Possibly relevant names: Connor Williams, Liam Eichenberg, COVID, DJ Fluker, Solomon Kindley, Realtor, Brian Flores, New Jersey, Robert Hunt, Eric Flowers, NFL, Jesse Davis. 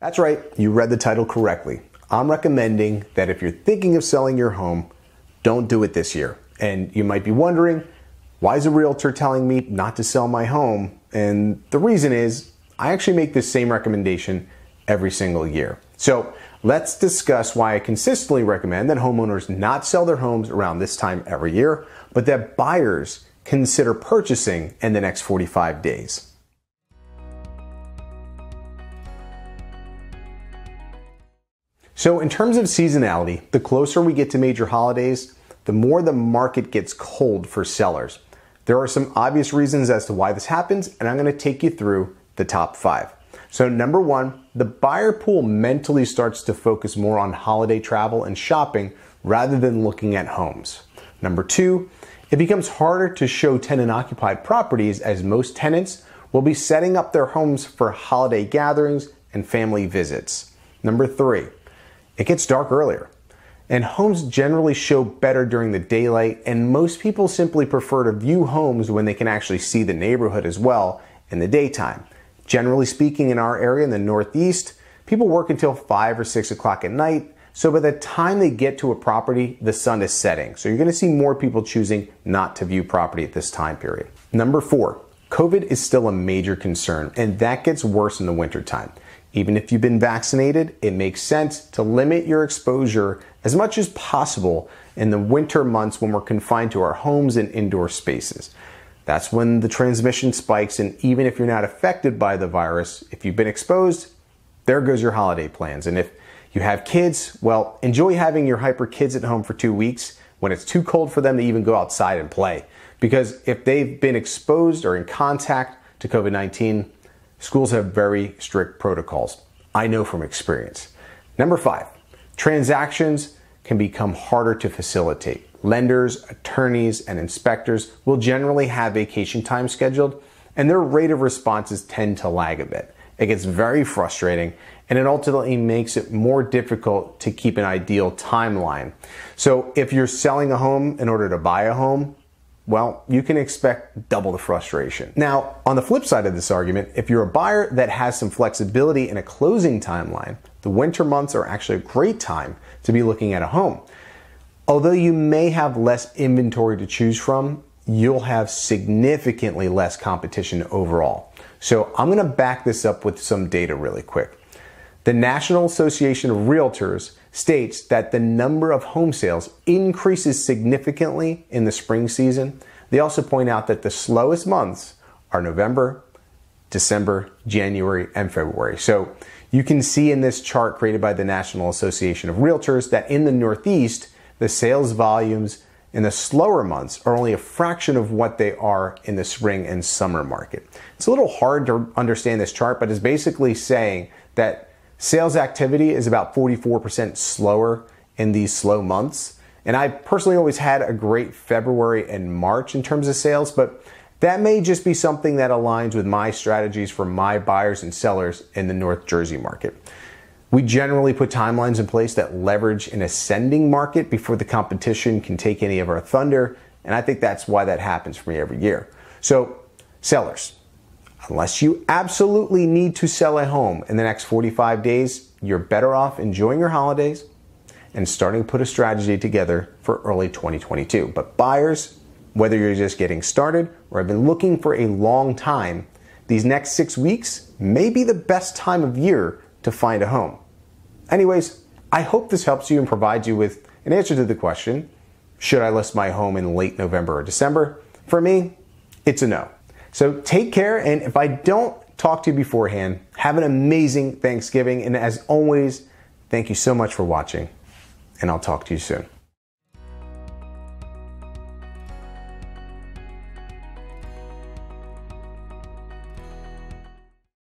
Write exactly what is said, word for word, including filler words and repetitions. That's right, you read the title correctly. I'm recommending that if you're thinking of selling your home, don't do it this year. And you might be wondering, why is a realtor telling me not to sell my home? And the reason is, I actually make this same recommendation every single year. So let's discuss why I consistently recommend that homeowners not sell their homes around this time every year, but that buyers consider purchasing in the next forty-five days. So in terms of seasonality, the closer we get to major holidays, the more the market gets cold for sellers. There are some obvious reasons as to why this happens, and I'm going to take you through the top five. So number one, the buyer pool mentally starts to focus more on holiday travel and shopping rather than looking at homes. Number two, it becomes harder to show tenant-occupied properties as most tenants will be setting up their homes for holiday gatherings and family visits. Number three, it gets dark earlier, and homes generally show better during the daylight, and most people simply prefer to view homes when they can actually see the neighborhood as well in the daytime. Generally speaking, in our area in the Northeast, people work until five or six o'clock at night. So by the time they get to a property, the sun is setting. So you're gonna see more people choosing not to view property at this time period. Number four, COVID is still a major concern, and that gets worse in the wintertime. Even if you've been vaccinated, it makes sense to limit your exposure as much as possible in the winter months when we're confined to our homes and indoor spaces. That's when the transmission spikes, and even if you're not affected by the virus, if you've been exposed, there goes your holiday plans. And if you have kids, well, enjoy having your hyper kids at home for two weeks when it's too cold for them to even go outside and play. Because if they've been exposed or in contact to COVID nineteen, schools have very strict protocols. I know from experience. Number five, transactions can become harder to facilitate. Lenders, attorneys, and inspectors will generally have vacation time scheduled, and their rate of responses tend to lag a bit. It gets very frustrating, and it ultimately makes it more difficult to keep an ideal timeline. So if you're selling a home in order to buy a home, well, you can expect double the frustration. Now, on the flip side of this argument, if you're a buyer that has some flexibility in a closing timeline, the winter months are actually a great time to be looking at a home. Although you may have less inventory to choose from, you'll have significantly less competition overall. So I'm gonna back this up with some data really quick. The National Association of Realtors states that the number of home sales increases significantly in the spring season. They also point out that the slowest months are November, December, January, and February. So you can see in this chart created by the National Association of Realtors that in the Northeast, the sales volumes in the slower months are only a fraction of what they are in the spring and summer market. It's a little hard to understand this chart, but it's basically saying that sales activity is about forty-four percent slower in these slow months. And I personally always had a great February and March in terms of sales, but that may just be something that aligns with my strategies for my buyers and sellers in the North Jersey market. We generally put timelines in place that leverage an ascending market before the competition can take any of our thunder, and I think that's why that happens for me every year. So, sellers, unless you absolutely need to sell a home in the next forty-five days, you're better off enjoying your holidays and starting to put a strategy together for early twenty twenty-two. But buyers, whether you're just getting started or have been looking for a long time, these next six weeks may be the best time of year to find a home. Anyways, I hope this helps you and provides you with an answer to the question, should I list my home in late November or December? For me, it's a no. So take care, and if I don't talk to you beforehand, have an amazing Thanksgiving, and as always, thank you so much for watching, and I'll talk to you soon.